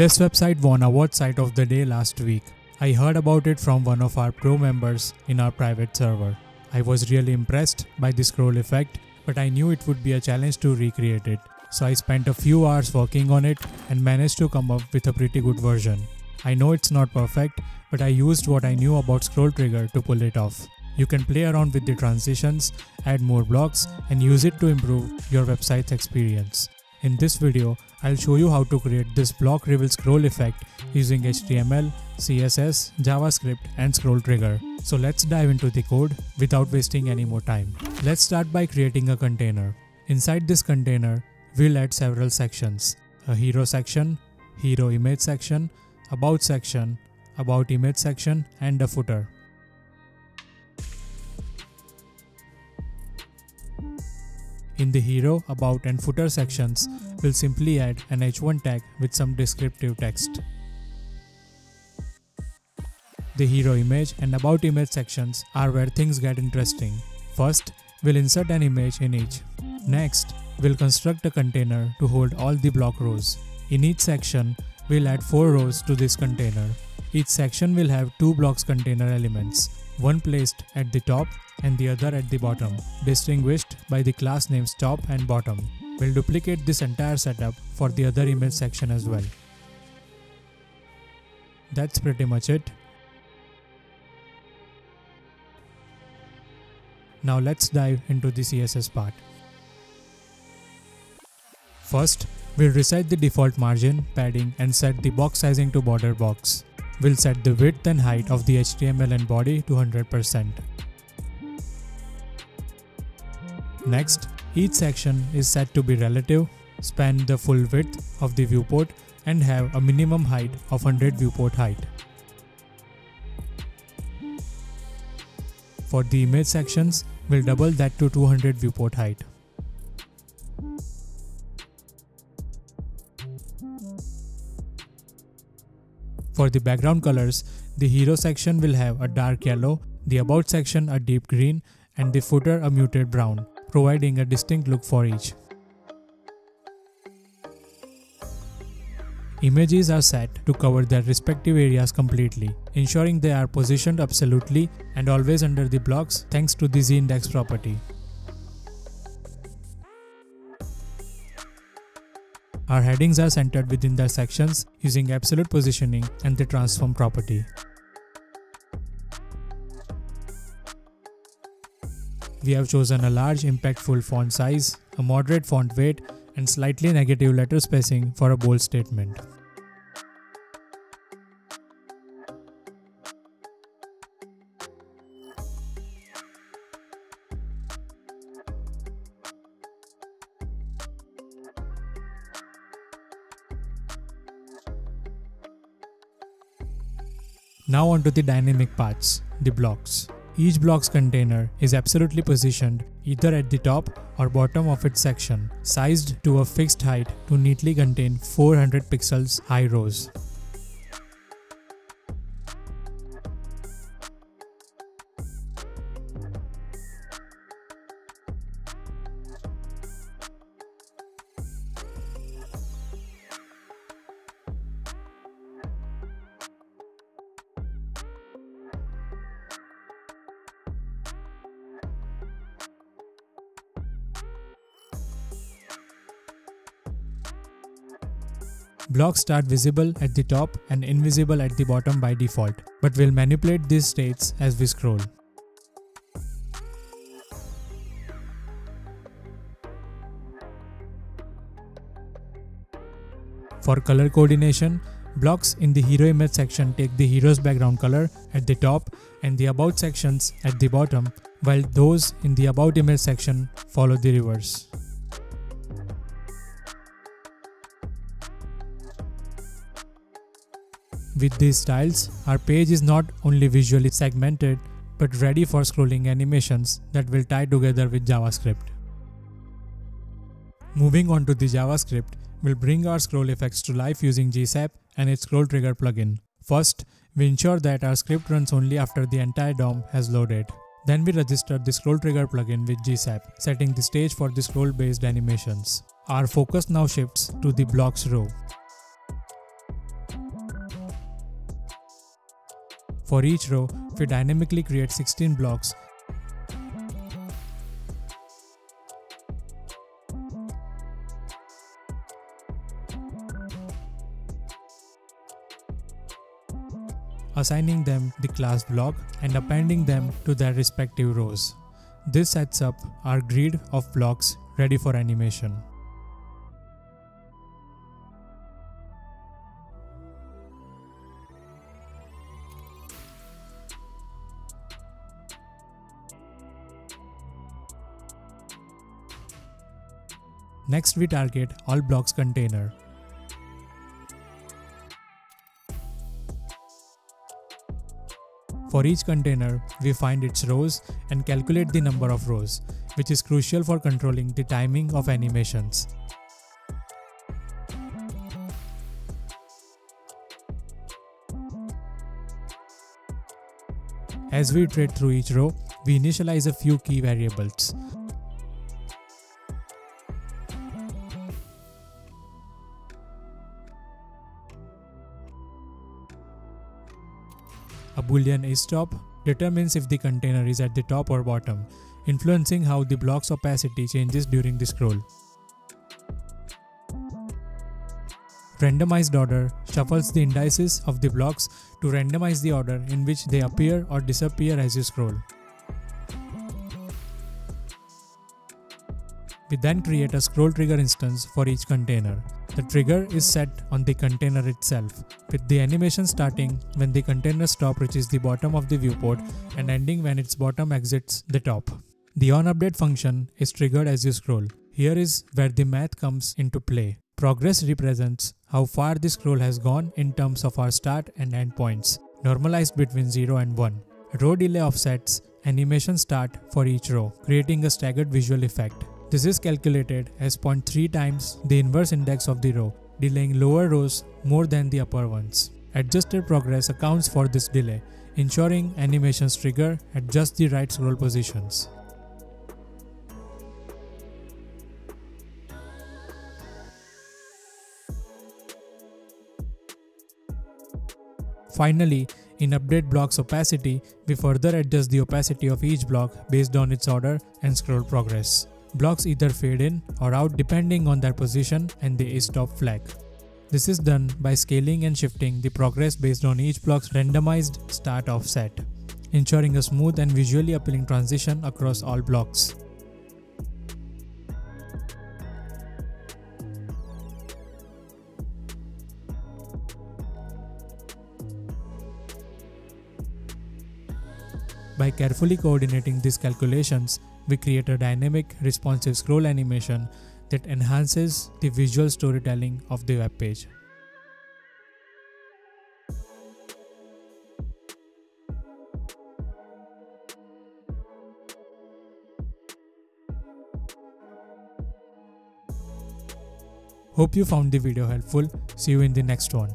This website won award site of the day last week. I heard about it from one of our pro members in our private server. I was really impressed by the scroll effect, but I knew it would be a challenge to recreate it. So I spent a few hours working on it and managed to come up with a pretty good version. I know it's not perfect, but I used what I knew about ScrollTrigger to pull it off. You can play around with the transitions, add more blocks, and use it to improve your website's experience. In this video, I'll show you how to create this block reveal scroll effect using HTML, CSS, JavaScript, and ScrollTrigger. So let's dive into the code without wasting any more time. Let's start by creating a container. Inside this container, we'll add several sections: a hero section, hero image section, about image section, and a footer. In the hero, about, and footer sections, we'll simply add an h1 tag with some descriptive text. The hero image and about image sections are where things get interesting. First, we'll insert an image in each. Next, we'll construct a container to hold all the block rows. In each section, we'll add 4 rows to this container. Each section will have 2 blocks container elements, one placed at the top and the other at the bottom, distinguished by the class names top and bottom. We'll duplicate this entire setup for the other image section as well. That's pretty much it. Now let's dive into the CSS part. First, we'll reset the default margin, padding, and set the box sizing to border box. We'll set the width and height of the HTML and body to 100%. Next, each section is set to be relative, span the full width of the viewport, and have a minimum height of 100 viewport height. For the image sections, we'll double that to 200 viewport height. For the background colors, the hero section will have a dark yellow, the about section a deep green, and the footer a muted brown, providing a distinct look for each. Images are set to cover their respective areas completely, ensuring they are positioned absolutely and always under the blocks thanks to the z-index property. Our headings are centered within their sections using absolute positioning and the transform property. We have chosen a large impactful font size, a moderate font weight, and slightly negative letter spacing for a bold statement. Now onto the dynamic parts, the blocks. Each block's container is absolutely positioned either at the top or bottom of its section, sized to a fixed height to neatly contain 400 pixels high rows. Blocks start visible at the top and invisible at the bottom by default, but we'll manipulate these states as we scroll. For color coordination, blocks in the hero image section take the hero's background color at the top and the about sections at the bottom, while those in the about image section follow the reverse. With these styles, our page is not only visually segmented, but ready for scrolling animations that will tie together with JavaScript. Moving on to the JavaScript, we'll bring our scroll effects to life using GSAP and its ScrollTrigger plugin. First, we ensure that our script runs only after the entire DOM has loaded. Then we register the ScrollTrigger plugin with GSAP, setting the stage for the scroll-based animations. Our focus now shifts to the blocks row. For each row, we dynamically create 16 blocks. Assigning them the class block and appending them to their respective rows. This sets up our grid of blocks ready for animation. Next, we target all blocks container. For each container, we find its rows and calculate the number of rows, which is crucial for controlling the timing of animations. As we iterate through each row, we initialize a few key variables. A boolean is top determines if the container is at the top or bottom, influencing how the block's opacity changes during the scroll. Randomized order shuffles the indices of the blocks to randomize the order in which they appear or disappear as you scroll. We then create a scroll trigger instance for each container. The trigger is set on the container itself, with the animation starting when the container's top reaches the bottom of the viewport and ending when its bottom exits the top. The onUpdate function is triggered as you scroll. Here is where the math comes into play. Progress represents how far the scroll has gone in terms of our start and end points, normalized between 0 and 1. Row delay offsets animation start for each row, creating a staggered visual effect. This is calculated as 0.3 times the inverse index of the row, delaying lower rows more than the upper ones. Adjusted progress accounts for this delay, ensuring animations trigger at just the right scroll positions. Finally, in update block's opacity, we further adjust the opacity of each block based on its order and scroll progress. Blocks either fade in or out depending on their position and the stop flag. This is done by scaling and shifting the progress based on each block's randomized start offset, ensuring a smooth and visually appealing transition across all blocks. By carefully coordinating these calculations, we create a dynamic, responsive scroll animation that enhances the visual storytelling of the web page. Hope you found the video helpful. See you in the next one.